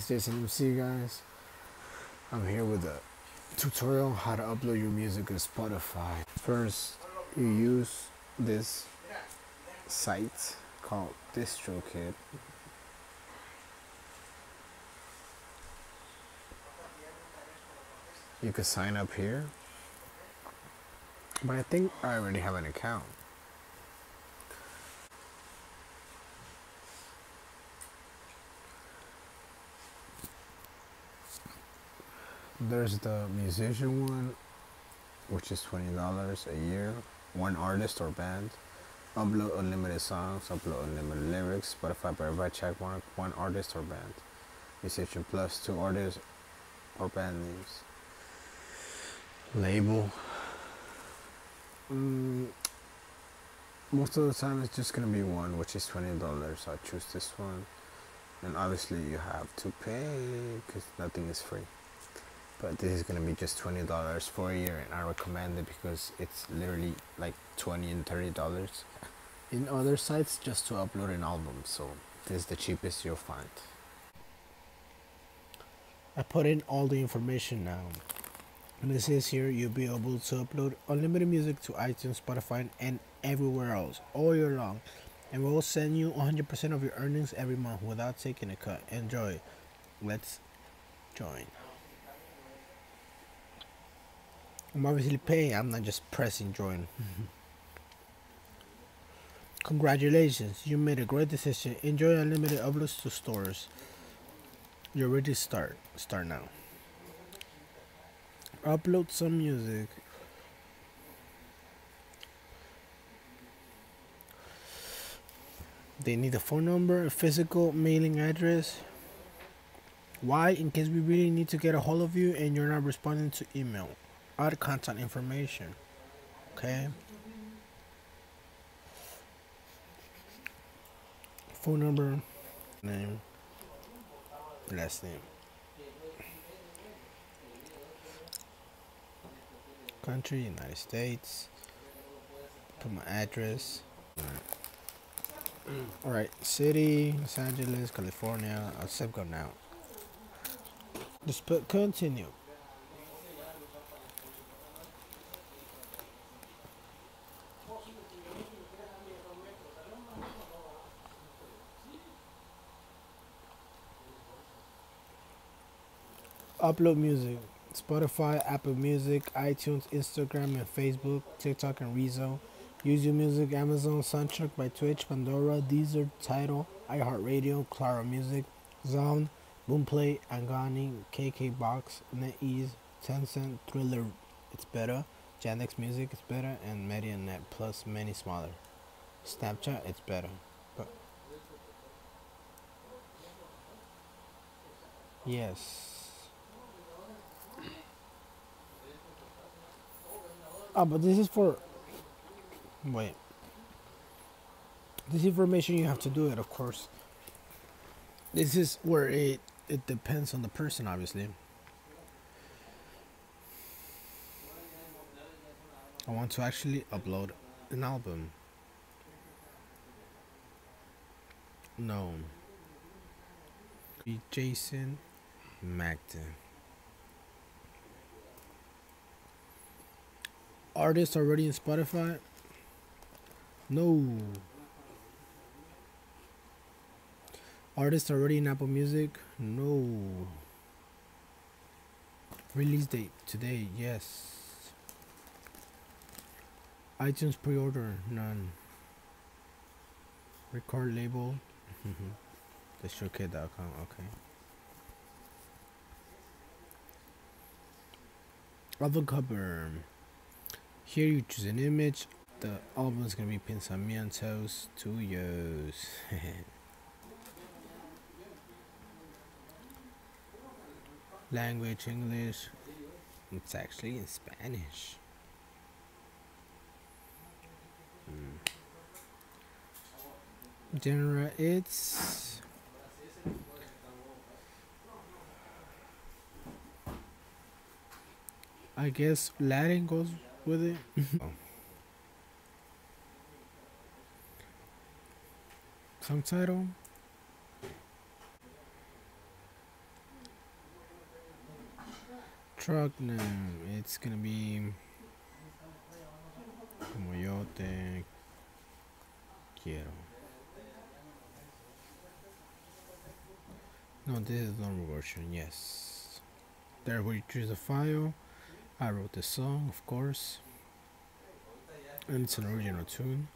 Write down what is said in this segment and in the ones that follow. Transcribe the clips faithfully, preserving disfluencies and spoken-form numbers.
It's Jason Mc, guys. I'm here with a tutorial on how to upload your music to Spotify. First, you use this site called DistroKid. You can sign up here, but I think I already have an account. There's the musician one, which is twenty dollars a year, one artist or band, upload unlimited songs, upload unlimited lyrics, Spotify by right checkmark, one artist or band, musician plus two artists or band names, label. Mm, most of the time it's just going to be one, which is twenty dollars, so I choose this one, and obviously you have to pay because nothing is free. But this is gonna be just twenty dollars for a year, and I recommend it because it's literally like twenty and thirty dollars in other sites just to upload an album, so this is the cheapest you'll find. I put in all the information now, and it says here you'll be able to upload unlimited music to iTunes, Spotify, and everywhere else all year long, and we'll send you one hundred percent of your earnings every month without taking a cut. Enjoy. Let's join. I'm obviously paying, I'm not just pressing join. Mm-hmm. Congratulations, you made a great decision. Enjoy unlimited uploads to stores. You're ready to start. Start now. Upload some music. They need a phone number, a physical mailing address. Why? In case we really need to get a hold of you and you're not responding to email. Other contact information, okay? Phone number, name, last name, country, United States. Put my address. All right, city, Los Angeles, California. I'll set go now. Just put continue. Upload music, Spotify, Apple Music, iTunes, Instagram and Facebook, TikTok and Rezo, YouTube Music, Amazon, Soundtrack by Twitch, Pandora, Deezer, Tidal, iHeartRadio, Claro Music, Zound, Boomplay, Angani, KKBox, NetEase, Tencent, Thriller, It's Better, Jandex Music, It's Better, and Medianet, plus many smaller. Snapchat, It's Better. But yes. Ah, but this is for, wait, this information you have to do it, of course. This is where it, it depends on the person, obviously. I want to actually upload an album. No. Be Jason Magda. Artists already in Spotify? No. Artists already in Apple Music? No. Release date today? Yes. iTunes pre-order? None. Record label? The show case dot com. Okay. Album cover. Here you choose an image. The album is going to be Pensamientos, two years. Language, English. It's actually in Spanish. Mm. Genre, it's... I guess Latin goes with it. Oh. Song title, track name, it's gonna be Como Yo Te Quiero. No, this is the normal version, yes. There we choose the file. I wrote the song, of course, and it's an original tune.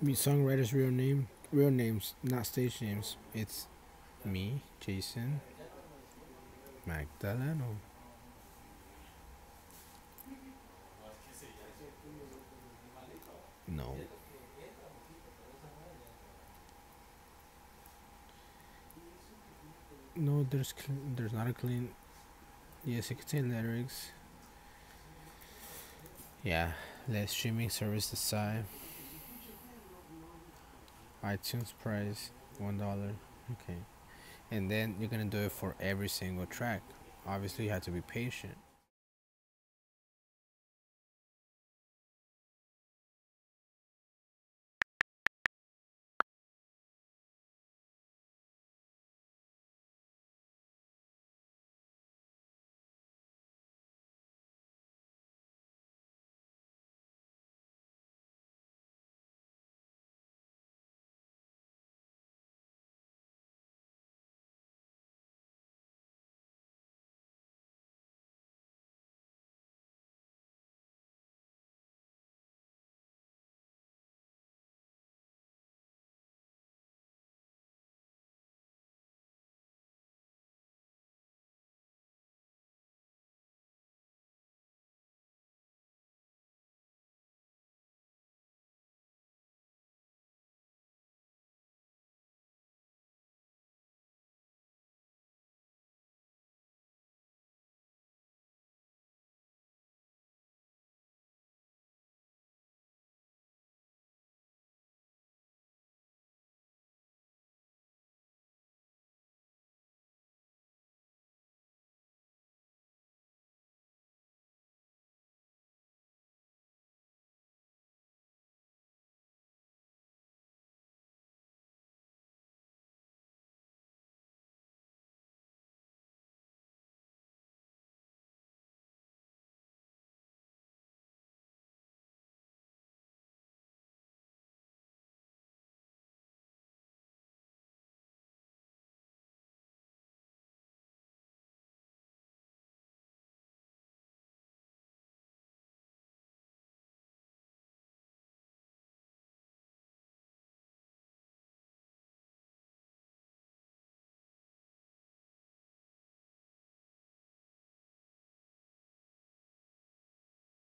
Me, songwriter's real name, real names, not stage names. It's me, Jason Magdaleno. No. No, there's clean, there's not a clean. Yes, it contains lyrics. Yeah, let streaming service decide. iTunes price one dollar. Okay, and then you're gonna do it for every single track. Obviously, you have to be patient.